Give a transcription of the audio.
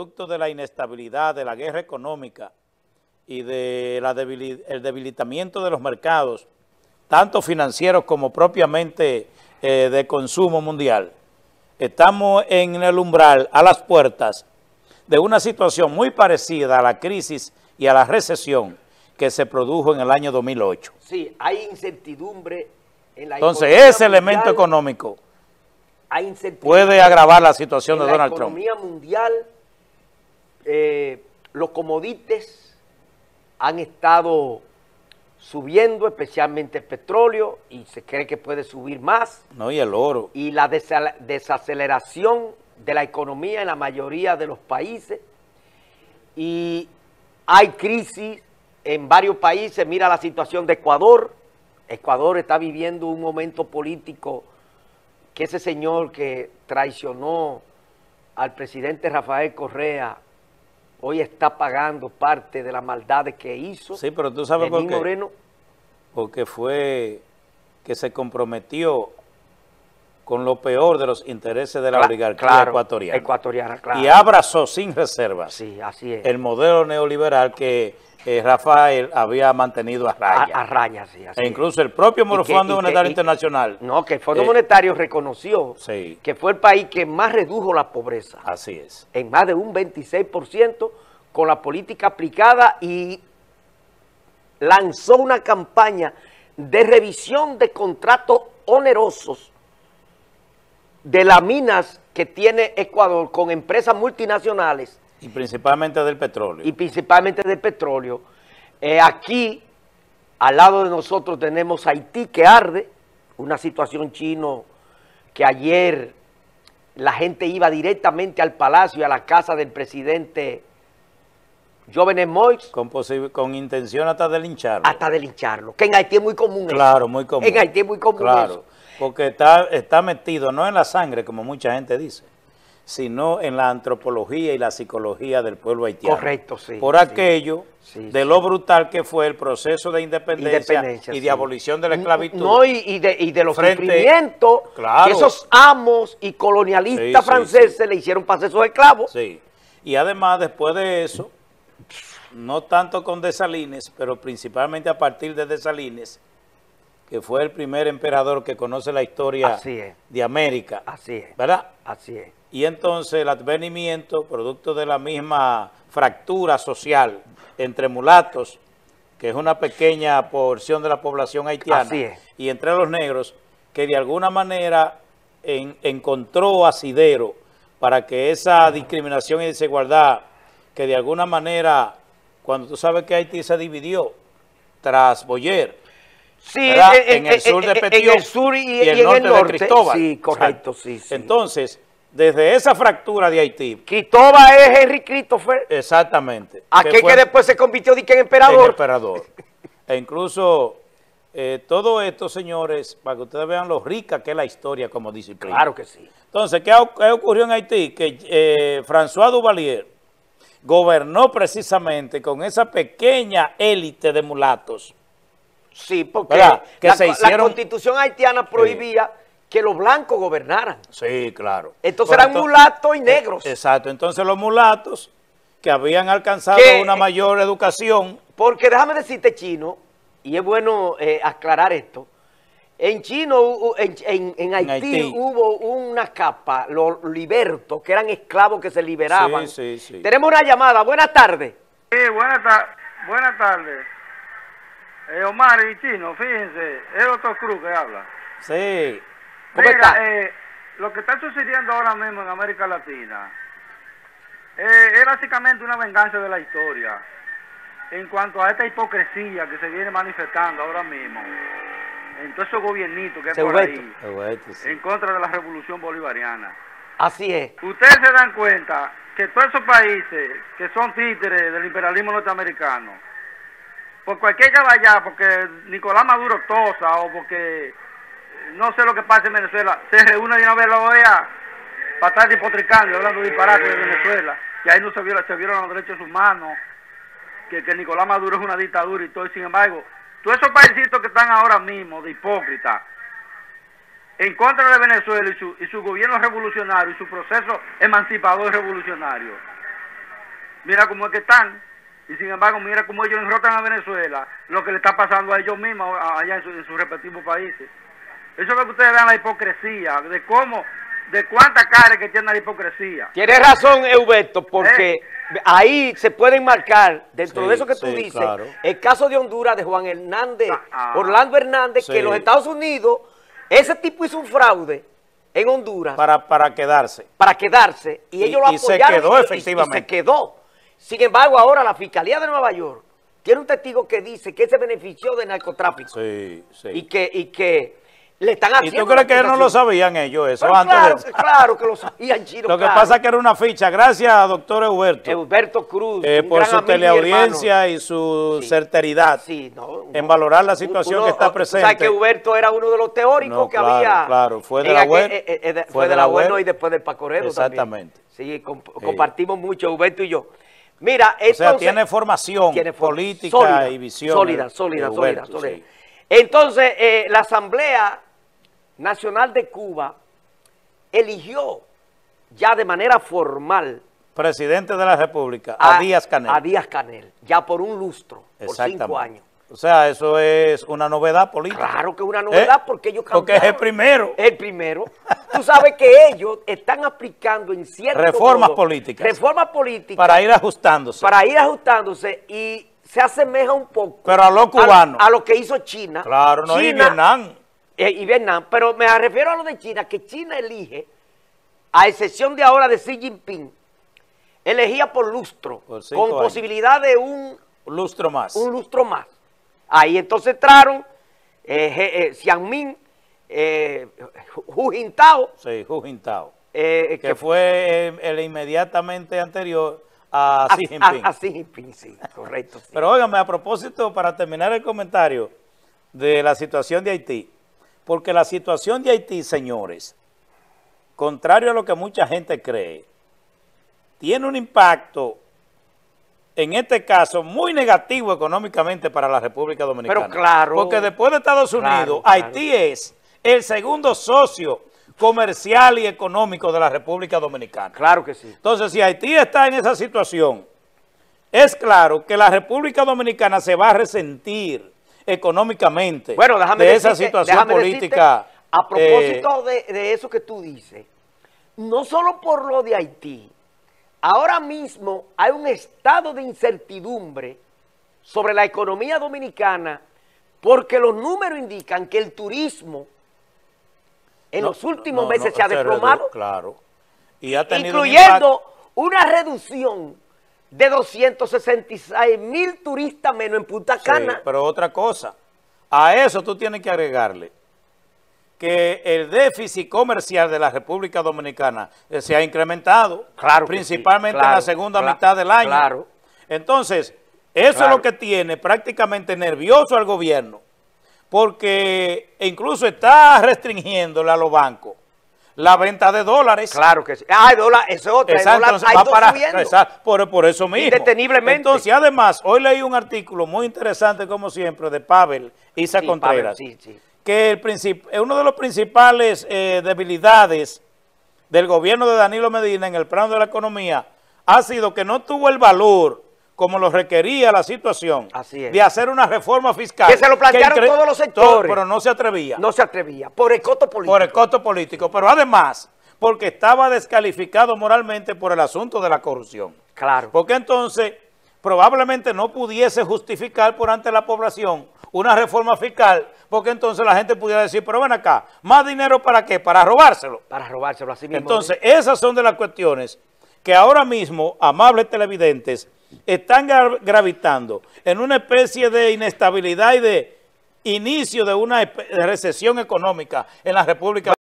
producto de la inestabilidad, de la guerra económica y del debilitamiento de los mercados, tanto financieros como propiamente de consumo mundial, estamos en el umbral, a las puertas, de una situación muy parecida a la crisis y a la recesión que se produjo en el año 2008. Sí, hay incertidumbre en la economía. Entonces, ese elemento económico puede agravar la situación de Donald Trump. La economía mundial, los commodities han estado subiendo, especialmente el petróleo, y se cree que puede subir más. No, y el oro. Y la desaceleración de la economía en la mayoría de los países. Y hay crisis en varios países. Mira la situación de Ecuador. Ecuador está viviendo un momento político que ese señor que traicionó al presidente Rafael Correa hoy está pagando parte de las maldades que hizo. Sí, pero tú sabes por qué. Moreno. Porque fue que se comprometió con lo peor de los intereses de la oligarquía ecuatoriana. Claro. Y abrazó sin reservas, sí, así es, el modelo neoliberal que Rafael había mantenido a raya. A raya, sí, así incluso es. El propio Fondo Monetario Internacional. No, que el Fondo Monetario reconoció que fue el país que más redujo la pobreza. Así es. En más de un 26% con la política aplicada, y lanzó una campaña de revisión de contratos onerosos de las minas que tiene Ecuador con empresas multinacionales. Y principalmente del petróleo. Aquí, al lado de nosotros, tenemos Haití que arde, una situación chino que ayer la gente iba directamente al palacio y a la casa del presidente Jovenel Moïse. Con intención hasta de lincharlo. Que en Haití es muy común eso. Claro, muy común. En Haití es muy común eso. Porque está metido no en la sangre, como mucha gente dice, sino en la antropología y la psicología del pueblo haitiano. Correcto, sí. Por aquello de lo brutal que fue el proceso de independencia y de abolición de la esclavitud. No, y de los sufrimientos que esos amos y colonialistas franceses le hicieron pasar esos esclavos. Sí, y además después de eso, no tanto con Desalines, pero principalmente a partir de Desalines, que fue el primer emperador que conoce la historia de América. Así es. ¿Verdad? Así es. Y entonces el advenimiento, producto de la misma fractura social entre mulatos, que es una pequeña porción de la población haitiana, y entre los negros, que de alguna manera encontró asidero para que esa discriminación y desigualdad, que de alguna manera, cuando tú sabes que Haití se dividió tras Boyer, en el sur de Petión, en el sur y el norte de Cristóbal. Sí, correcto, Entonces, desde esa fractura de Haití. Cristóbal es Henry Christophe. Exactamente. Aquel que después se convirtió en emperador. E incluso todo esto, señores, para que ustedes vean lo rica que es la historia como disciplina. Claro que sí. Entonces, ¿qué ocurrió en Haití? Que François Duvalier gobernó precisamente con esa pequeña élite de mulatos. Sí, porque la constitución haitiana prohibía que los blancos gobernaran. Sí, claro. Entonces eran mulatos y negros. Exacto, entonces los mulatos que habían alcanzado una mayor educación. Porque déjame decirte, Chino, y es bueno aclarar esto, en Haití hubo una capa, los libertos, que eran esclavos que se liberaban. Tenemos una llamada, buenas tardes. Sí, buenas tardes. Omar y Chino, fíjense, es Huberto Cruz que habla. Sí. Mira, lo que está sucediendo ahora mismo en América Latina es básicamente una venganza de la historia en cuanto a esta hipocresía que se viene manifestando ahora mismo en todos esos gobiernitos que hay por ahí en contra de la revolución bolivariana. Así es. Ustedes se dan cuenta que todos esos países que son títeres del imperialismo norteamericano, por cualquier caballá, porque Nicolás Maduro tosa o porque no sé lo que pasa en Venezuela, se reúne de una vez la OEA para estar hipotricando, hablando de disparates de Venezuela, y ahí no se violan los derechos humanos, que Nicolás Maduro es una dictadura y todo, y sin embargo, todos esos paisitos que están ahora mismo de hipócritas en contra de Venezuela y su gobierno revolucionario y su proceso emancipador y revolucionario, mira cómo es que están, y sin embargo mira cómo ellos enrotan a Venezuela, lo que le está pasando a ellos mismos allá en sus respectivos países. Eso es lo que ustedes vean, la hipocresía, de cómo, de cuántas caras que tiene la hipocresía. Tienes razón, Huberto, porque ahí se pueden marcar, dentro de eso que tú dices, claro, el caso de Honduras, de Juan Hernández, Orlando Hernández, que en los Estados Unidos, ese tipo hizo un fraude en Honduras. Para quedarse. Para quedarse. Y ellos lo apoyaron. Y se quedó, efectivamente. Y se quedó. Sin embargo, ahora la Fiscalía de Nueva York tiene un testigo que dice que se benefició del narcotráfico. Sí, sí. Y que le están haciendo. ¿Y tú crees que no lo sabían ellos eso? Pero antes claro, de... claro que lo sabían, Chino. Lo que pasa es que era una ficha. Gracias, doctor Huberto. Huberto Cruz. Por su teleaudiencia y su certeridad en valorar la situación que está presente. O sea, que Huberto era uno de los teóricos que había. Claro, fue de la web. Fue de la web y después del Pacoredo. Exactamente. También. Sí, compartimos mucho, Huberto y yo. Mira, entonces, o sea, tiene formación política sólida, y visión. Sólida. Sí. Entonces, la Asamblea Nacional de Cuba eligió ya de manera formal... Presidente de la República, a Díaz Canel. A Díaz Canel, ya por un lustro, por 5 años. O sea, eso es una novedad política. Claro que es una novedad porque ellos cambiaron. Porque es el primero. Es el primero. Tú sabes que ellos están aplicando en cierto reformas políticas. Reformas políticas. Para ir ajustándose. Para ir ajustándose y se asemeja un poco. Pero a lo cubano. A lo que hizo China. Claro, no, China, y Vietnam. Y Vietnam. Pero me refiero a lo de China, que China elige, a excepción de ahora de Xi Jinping, elegía por lustro. Por 5 años. Con posibilidad de un... lustro más. Un lustro más. Ahí entonces entraron Xiangmin, Hu Jintao. Sí, Hu Jintao. Que fue el inmediatamente anterior a Xi Jinping. A Xi Jinping, sí, correcto. Sí. Pero óigame, a propósito, para terminar el comentario de la situación de Haití, porque la situación de Haití, señores, contrario a lo que mucha gente cree, tiene un impacto en este caso muy negativo económicamente para la República Dominicana. Pero claro. Porque después de Estados Unidos, Haití es el segundo socio comercial y económico de la República Dominicana. Claro que sí. Entonces, si Haití está en esa situación, es claro que la República Dominicana se va a resentir económicamente de esa situación política. A propósito de eso que tú dices, no solo por lo de Haití, ahora mismo hay un estado de incertidumbre sobre la economía dominicana porque los números indican que el turismo en los últimos meses se ha desplomado, claro, y ha tenido incluyendo una reducción de 266,000 turistas menos en Punta Cana. Sí, pero otra cosa, a eso tú tienes que agregarle que el déficit comercial de la República Dominicana se ha incrementado, claro, principalmente en la segunda mitad del año. Claro. Entonces, eso es lo que tiene prácticamente nervioso al gobierno, porque incluso está restringiéndole a los bancos la venta de dólares. Claro que sí. Ah, es otra. Exacto, el dólar ha ido subiendo. Exacto, por eso mismo. Indeteniblemente. Entonces, además, hoy leí un artículo muy interesante, como siempre, de Pavel Isa Contreras. Pavel, sí. Que uno de los principales debilidades del gobierno de Danilo Medina en el plano de la economía ha sido que no tuvo el valor, como lo requería la situación, de hacer una reforma fiscal. Que se lo plantearon todos los sectores. Pero no se atrevía. No se atrevía, por el costo político. Por el costo político, pero además, porque estaba descalificado moralmente por el asunto de la corrupción. Claro. Porque entonces probablemente no pudiese justificar por ante la población una reforma fiscal, porque entonces la gente pudiera decir, pero ven acá, ¿más dinero para qué? Para robárselo. Para robárselo, así mismo. Entonces, esas son de las cuestiones que ahora mismo, amables televidentes, están gravitando en una especie de inestabilidad y de inicio de una recesión económica en la República Dominicana.